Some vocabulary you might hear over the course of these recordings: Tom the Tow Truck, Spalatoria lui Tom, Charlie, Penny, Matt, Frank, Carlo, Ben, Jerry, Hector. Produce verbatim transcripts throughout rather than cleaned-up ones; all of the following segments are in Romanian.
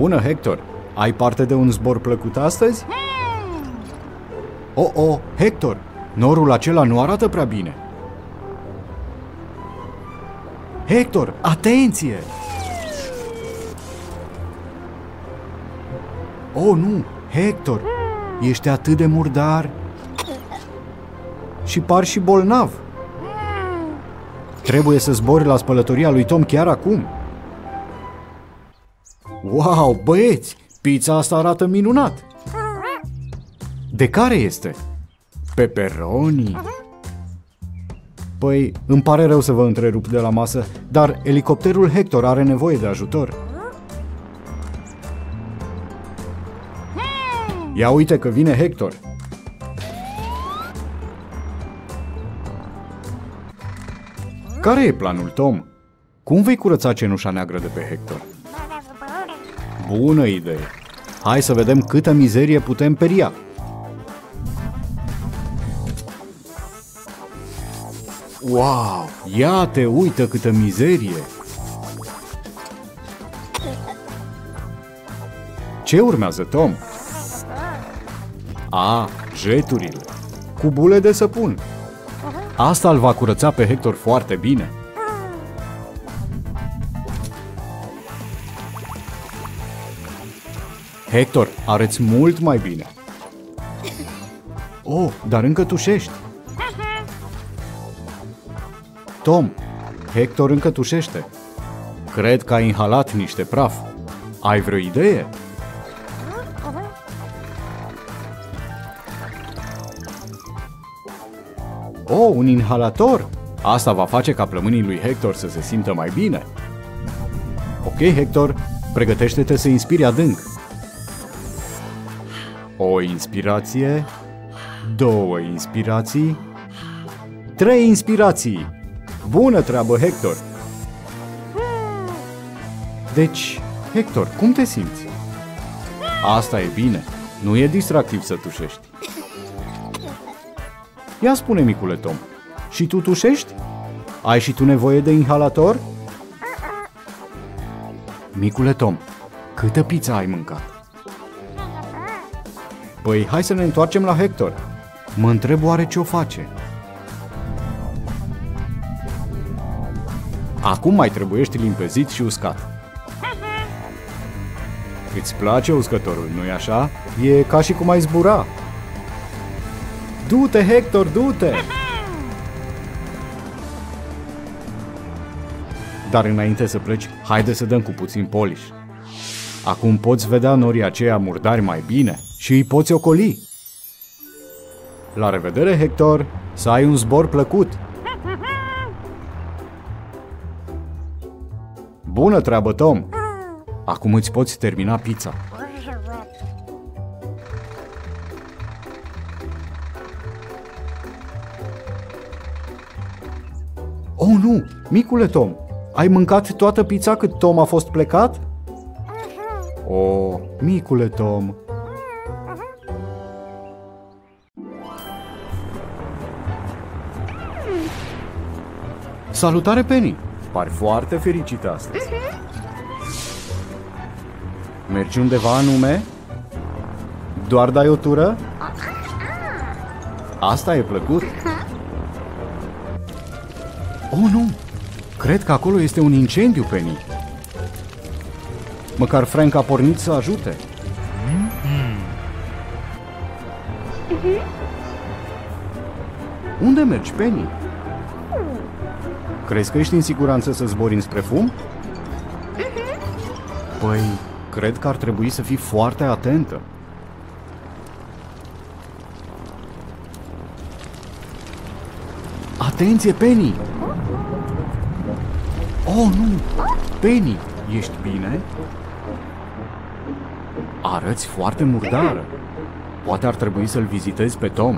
Bună, Hector! Ai parte de un zbor plăcut astăzi? Oh, oh, Hector! Norul acela nu arată prea bine. Hector, atenție! Oh, nu! Hector, ești atât de murdar! Și par și bolnav! Trebuie să zbori la spălătoria lui Tom chiar acum! Wow, băieți! Pizza asta arată minunat! De care este? Pepperoni! Păi, îmi pare rău să vă întrerup de la masă, dar elicopterul Hector are nevoie de ajutor. Ia uite că vine Hector! Care e planul, Tom? Cum vei curăța cenușa neagră de pe Hector? Bună idee! Hai să vedem câtă mizerie putem peria! Wow! Ia te uită câtă mizerie! Ce urmează, Tom? A, jeturile! Cu bule de săpun! Asta îl va curăța pe Hector foarte bine! Hector, arăți mult mai bine! Oh, dar încă tușești! Tom, Hector încă tușește! Cred că ai inhalat niște praf! Ai vreo idee? Oh, un inhalator! Asta va face ca plămânii lui Hector să se simtă mai bine! Ok, Hector, pregătește-te să inspiri adânc! O inspirație, două inspirații, trei inspirații! Bună treabă, Hector! Deci, Hector, cum te simți? Asta e bine, nu e distractiv să tușești! Ia spune, micule Tom, și tu tușești? Ai și tu nevoie de inhalator? Micule Tom, câtă pizza ai mâncat? Păi, hai să ne întoarcem la Hector. Mă întreb oare ce o face. Acum mai trebuiești limpezit și uscat. Îți place uscătorul, nu-i așa? E ca și cum ai zbura. Du-te, Hector, du-te! Dar înainte să pleci, haide să dăm cu puțin poliș. Acum poți vedea norii aceia murdari mai bine și îi poți ocoli. La revedere, Hector! Să ai un zbor plăcut! Bună treabă, Tom! Acum îți poți termina pizza. Oh, nu! Micule Tom, ai mâncat toată pizza cât Tom a fost plecat? Oh, micule Tom! Salutare, Penny! Pari foarte fericită astăzi! Mergi undeva anume? Doar dai o tură? Asta e plăcut! Oh, nu! Cred că acolo este un incendiu, Penny! Măcar Frank a pornit să ajute! Unde mergi, Penny? Crezi că ești în siguranță să zbori înspre fum? Păi, cred că ar trebui să fii foarte atentă! Atenție, Penny! Oh, nu! Penny, ești bine? Arăți foarte murdară! Poate ar trebui să-l vizitezi pe Tom.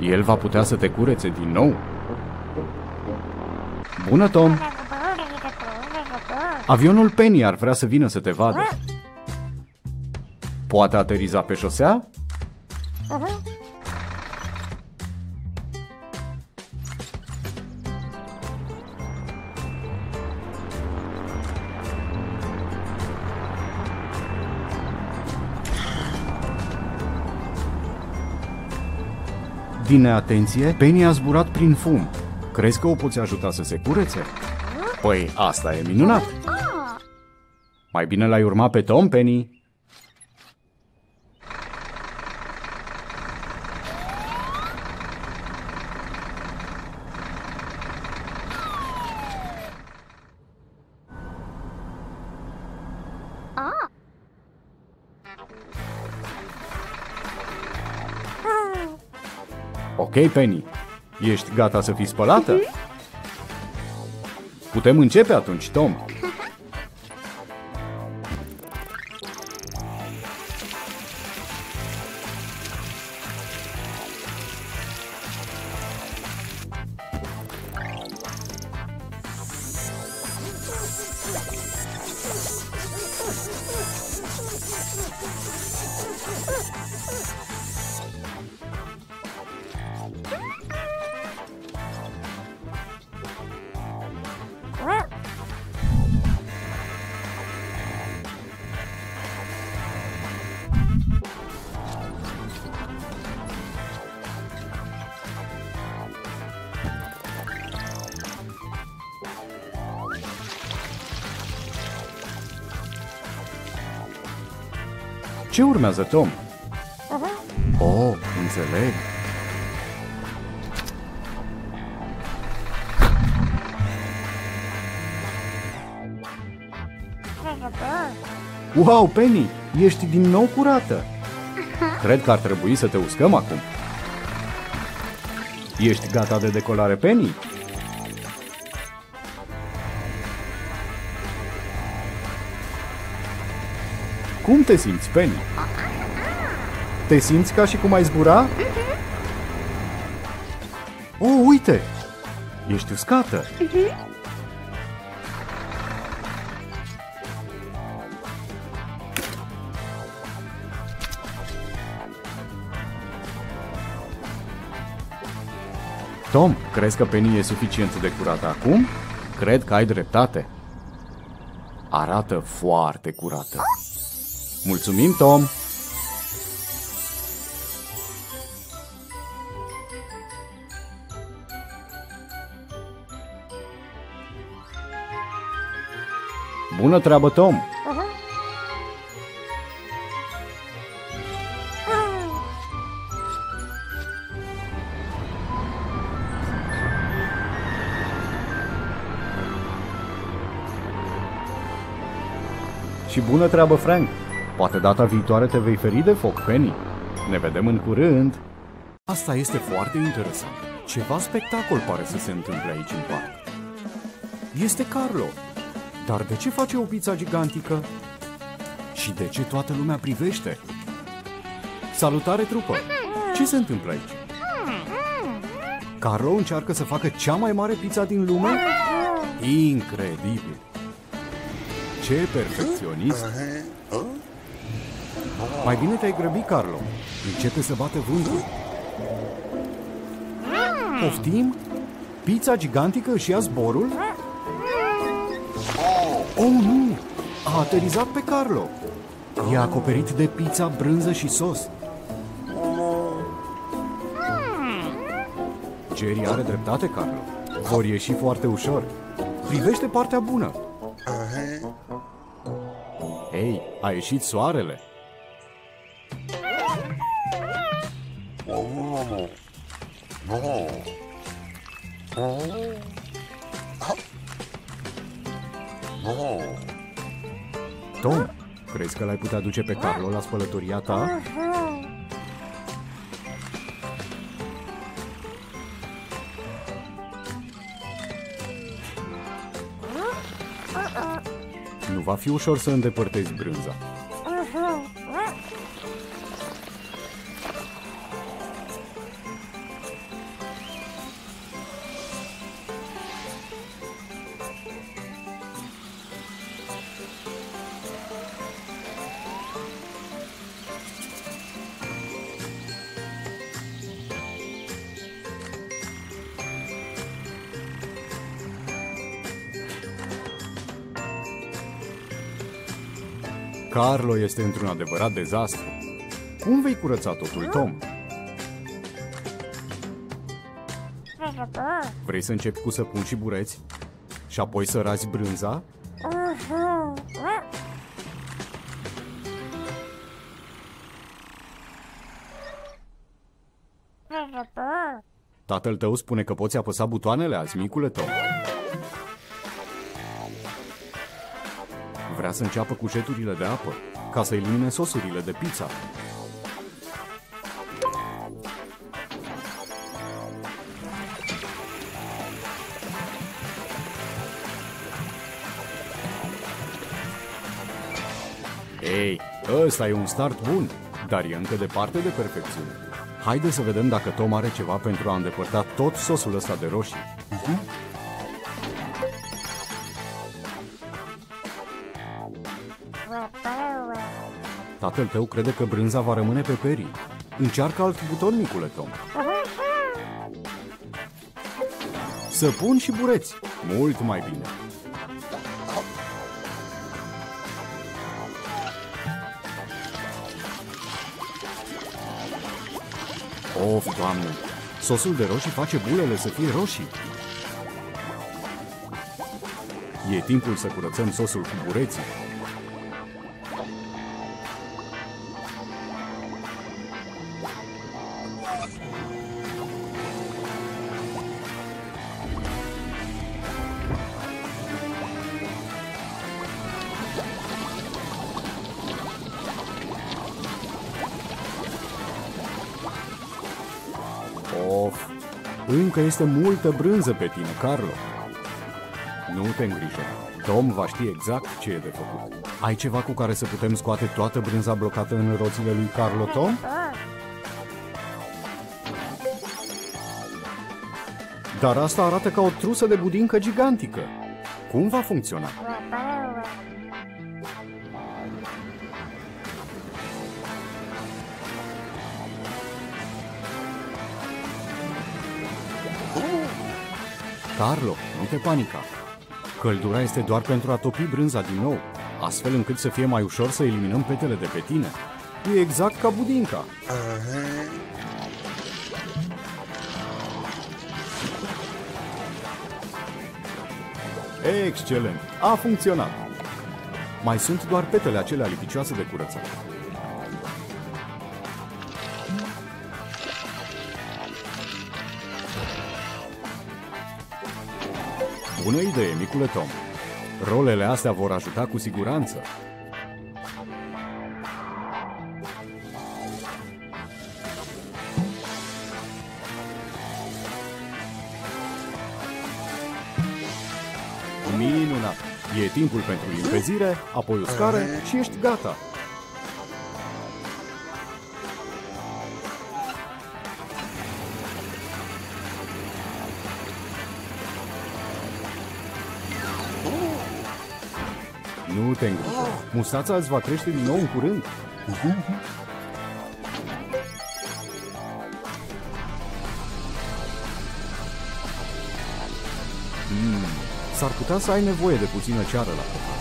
El va putea să te curețe din nou. Bună, Tom! Avionul Penny ar vrea să vină să te vadă. Poate ateriza pe șosea? din neatenție, Penny a zburat prin fum. Crezi că o poți ajuta să se curețe? Păi, asta e minunat! Mai bine l-ai urma pe Tom, Penny! Ok, Penny, ești gata să fii spălată? Putem începe atunci, Tom! Ce urmează, Tom? Oh, înțeleg. Wow, Penny! Ești din nou curată! Cred că ar trebui să te uscăm acum. Ești gata de decolare, Penny? Cum te simți, Penny? Te simți ca și cum ai zbura? Oh, uite! Ești uscată! Tom, crezi că Penny e suficient de curată acum? Cred că ai dreptate. Arată foarte curată. Mulțumim, Tom! Bună treabă, Tom! Și bună treabă, Frank! Poate data viitoare te vei feri de foc, Penny. Ne vedem în curând! Asta este foarte interesant. Ceva spectacol pare să se întâmple aici în parc. Este Carlo. Dar de ce face o pizza gigantică? Și de ce toată lumea privește? Salutare, trupă! Ce se întâmplă aici? Carlo încearcă să facă cea mai mare pizza din lume? Incredibil! Ce perfecționist! Mai bine te-ai grăbit, Carlo. Începe să bată vântul. Poftim? Pizza gigantică își ia zborul? Oh, nu! A aterizat pe Carlo. E acoperit de pizza, brânză și sos. Jerry are dreptate, Carlo. Vor ieși foarte ușor. Privește partea bună. Ei, a ieșit soarele. Tom, crezi că l-ai putea duce pe Carlo la spălătoria ta? Nu va fi ușor să îndepărtezi brânza. Carlo este într-un adevărat dezastru. Cum vei curăța totul, Tom? Vrei să începi cu săpun și bureți? Și apoi să razi brânza? Tatăl tău spune că poți apăsa butoanele azi, micule tău. Vrea să înceapă cu jeturile de apă, ca să elimine sosurile de pizza. Ei, ăsta e un start bun, dar e încă departe de perfecțiune. Haide să vedem dacă Tom are ceva pentru a îndepărta tot sosul ăsta de roșii. Uh-huh. Tatăl tău crede că brânza va rămâne pe perii. Încearcă alt buton, micule Tom. Săpun și bureți. Mult mai bine. Of, Doamne! Sosul de roșii face bulele să fie roșii. E timpul să curățăm sosul cu bureții. Încă este multă brânză pe tine, Carlo. Nu te îngrijă. Tom va ști exact ce e de făcut. Ai ceva cu care să putem scoate toată brânza blocată în roțile lui Carlo, Tom? Dar asta arată ca o trusă de budincă gigantică. Cum va funcționa? Carlo, nu te panica. Căldura este doar pentru a topi brânza din nou, astfel încât să fie mai ușor să eliminăm petele de pe tine. E exact ca budinca. Excelent! A funcționat! Mai sunt doar petele acelea lipicioase de curățat. Bună idee, micule Tom. Rolele astea vor ajuta cu siguranță. Minunat! E timpul pentru limpezire, apoi uscare și ești gata. Nu te îngriși. Mustața îți va crește din nou în curând. Mm, s-ar putea să ai nevoie de puțină ceară la copac.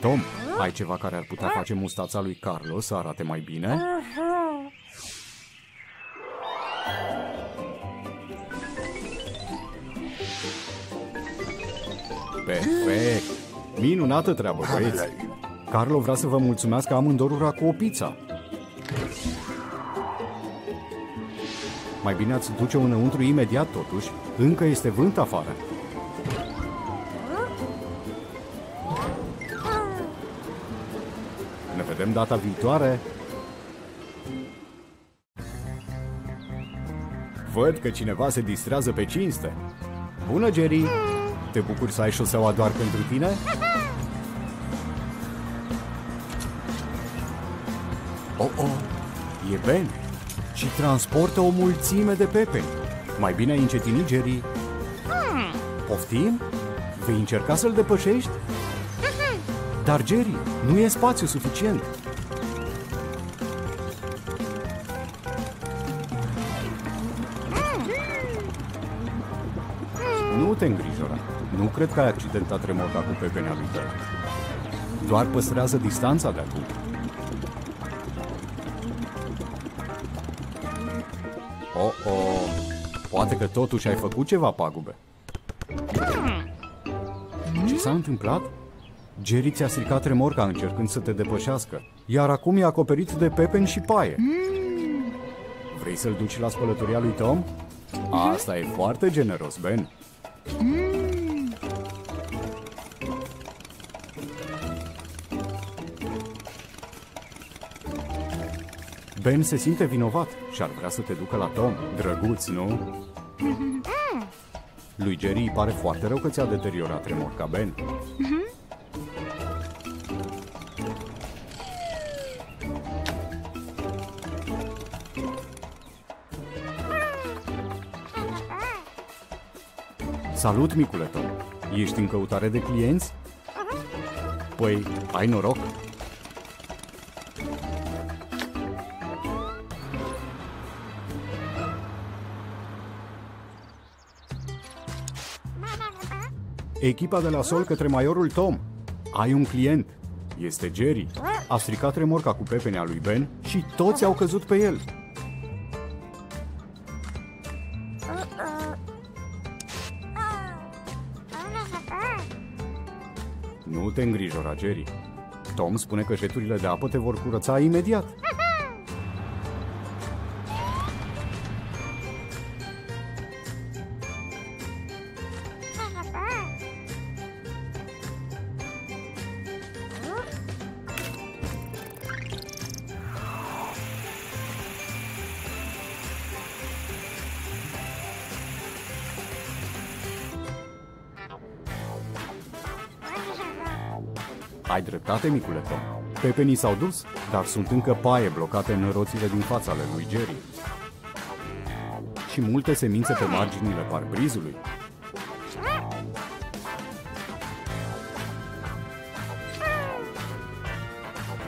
Tom, ai ceva care ar putea face mustața lui Carlo să arate mai bine? Perfect! Minunată treabă, băieți! Carlo vrea să vă mulțumească amândorura cu o pizza. Mai bine ați duce-o înăuntru imediat, totuși. Încă este vânt afară. Vedem data viitoare. Văd că cineva se distrează pe cinste. Bună, Jerry! Te bucuri să ai șoseaua doar pentru tine? Oh, oh! E Ben! Și transportă o mulțime de pepeni. Mai bine ai încetinit, Jerry. Poftim? Vei încerca să-l depășești? Dar, Jerry, nu e spațiu suficient. Nu te îngrijora. Nu cred că ai accidentat remorca cu pepenea lui tău. Doar păstrează distanța de acum. Oh, oh. Poate că totuși ai făcut ceva pagube. Ce s-a întâmplat? Jerry ți-a stricat remorca încercând să te depășească, iar acum e acoperit de pepeni și paie. Vrei să-l duci la spălătoria lui Tom? Asta e foarte generos, Ben. Ben se simte vinovat și ar vrea să te ducă la Tom. Drăguț, nu? Lui Jerry îi pare foarte rău că ți-a deteriorat remorca, Ben. Salut, micule Tom! Ești în căutare de clienți? Păi, ai noroc! Echipa de la sol către maiorul Tom. Ai un client. Este Jerry. A stricat remorca cu pepenea lui Ben și toți au căzut pe el. Nu te îngrijora, Jerry. Tom spune că jeturile de apă te vor curăța imediat. Ai dreptate, micule Tom. Pepenii s-au dus, dar sunt încă paie blocate în roțile din fața ale lui Jerry. Și multe semințe pe marginile parbrizului.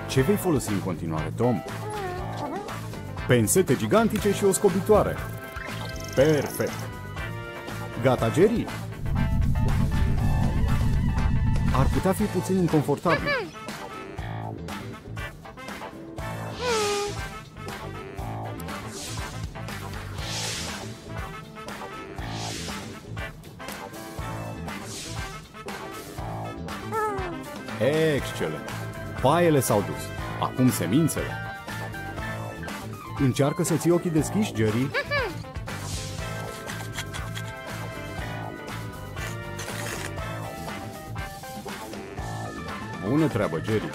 Ce vei folosi în continuare, Tom? Pensete gigantice și o scobitoare. Perfect! Gata, Jerry? Ar putea fi puțin inconfortabil. Excelent! Paiele s-au dus. Acum semințele. Încearcă să ții ochii deschiși, Jerry. Bună treabă, Jerry!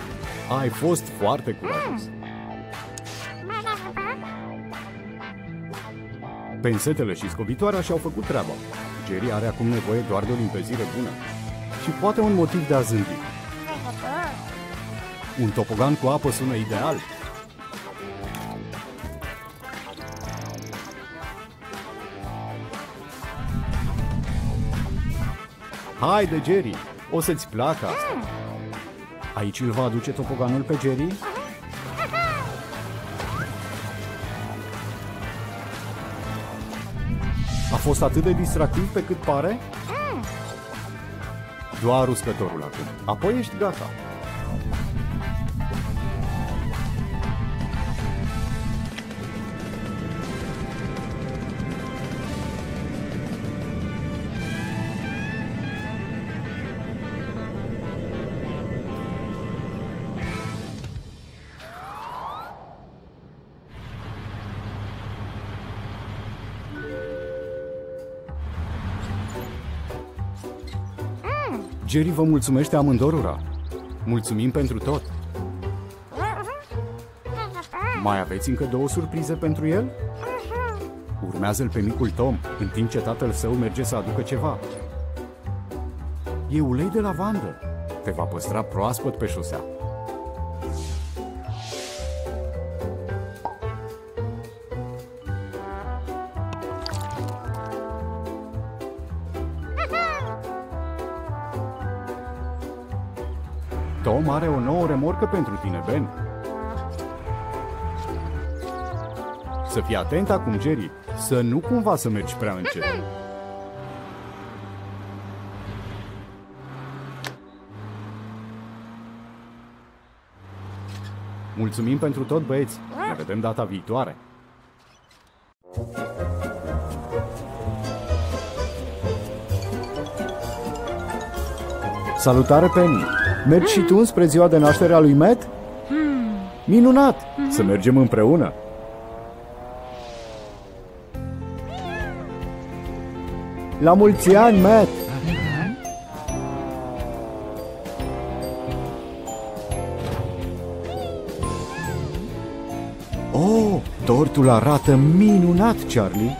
Ai fost foarte curajos! Pensetele și scobitoarea și-au făcut treaba. Jerry are acum nevoie doar de o limpezire bună. Și poate un motiv de a zâmbi. Un topogan cu apă sună ideal! Haide, Jerry! O să-ți placă asta! Aici îl va aduce topoganul pe Jerry. A fost atât de distractiv pe cât pare? Doar uscătorul acum. Apoi ești gata. Jerry vă mulțumește amândorura. Mulțumim pentru tot. Mai aveți încă două surprize pentru el? Urmează-l pe micul Tom, în timp ce tatăl său merge să aducă ceva. E ulei de lavandă. Te va păstra proaspăt pe șosea. Tom are o nouă remorcă pentru tine, Ben. Să fii atent acum, Jerry, să nu cumva să mergi prea încet. Mulțumim pentru tot, băieți! Ne vedem data viitoare! Salutare, Penny! Mergi și tu spre ziua de naștere a lui Matt? Minunat! Să mergem împreună! La mulți ani, Matt! Oh, tortul arată minunat, Charlie!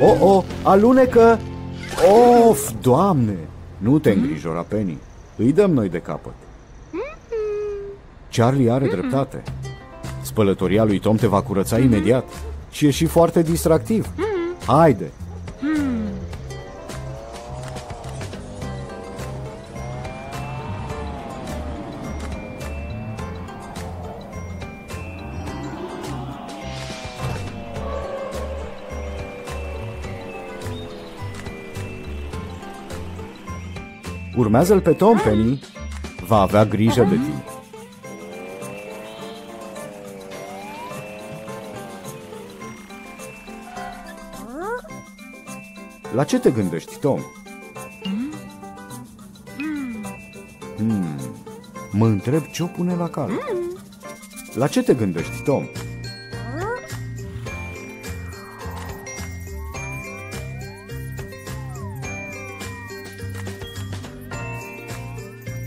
Oh, oh, alunecă! Of, Doamne! Nu te îngrijora, Penny. Îi dăm noi de capăt. Charlie are dreptate. Spălătoria lui Tom te va curăța imediat. Și e și foarte distractiv. Haide! Urmează-l pe Tom, Penny. Va avea grijă de tine. La ce te gândești, Tom? Hmm. Mă întreb ce-o pune la cale. La ce te gândești, Tom?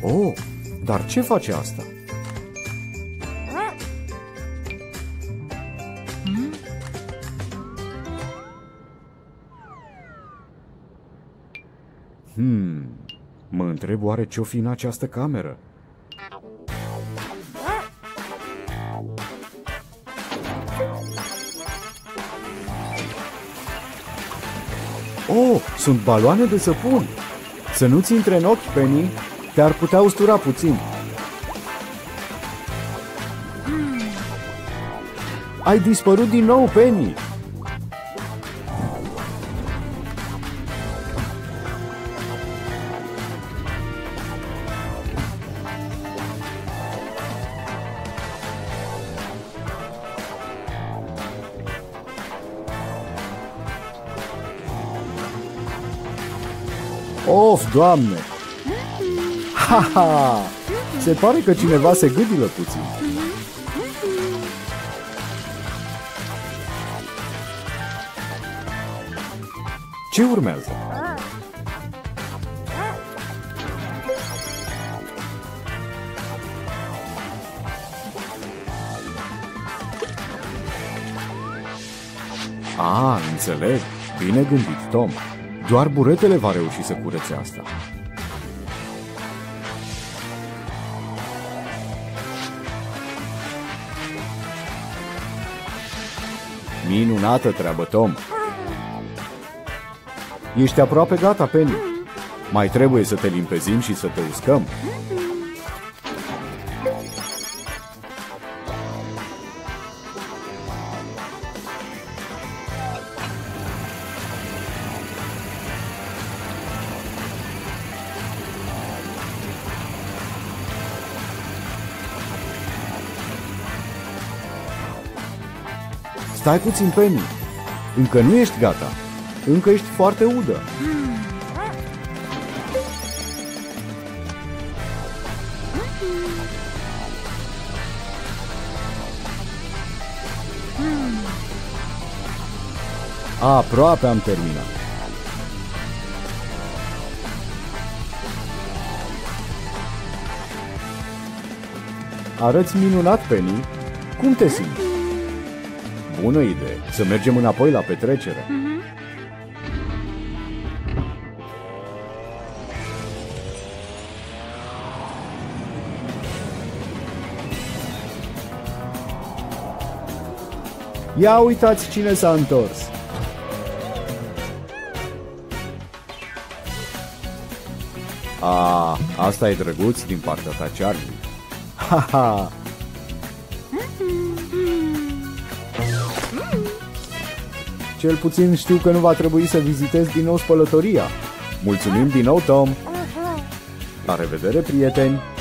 Oh, dar ce face asta? Hmm, mă întreb oare ce-o fi în această cameră? Oh, sunt baloane de săpun! Să nu-ți intre în ochi, Penny! Te-ar putea ustura puțin. Ai dispărut din nou, Penny! Of, Doamne! Ha, ha! Se pare că cineva se gâdilă puțin. Ce urmează? Ah, înțeleg. Bine gândit, Tom. Doar buretele va reuși să curețe asta. Minunată treabă, Tom! Ești aproape gata, Penny. Mai trebuie să te limpezim și să te uscăm. Stai puțin, Penny. Încă nu ești gata. Încă ești foarte udă. Aproape am terminat. Arăți minunat, Penny. Cum te simți? Bună idee! Să mergem înapoi la petrecere! Mm-hmm. Ia uitați cine s-a întors! Ah, asta e drăguț din partea ta, Charlie! Ha, ha! Cel puțin știu că nu va trebui să vizitez din nou spălătoria. Mulțumim din nou, Tom! La revedere, prieteni!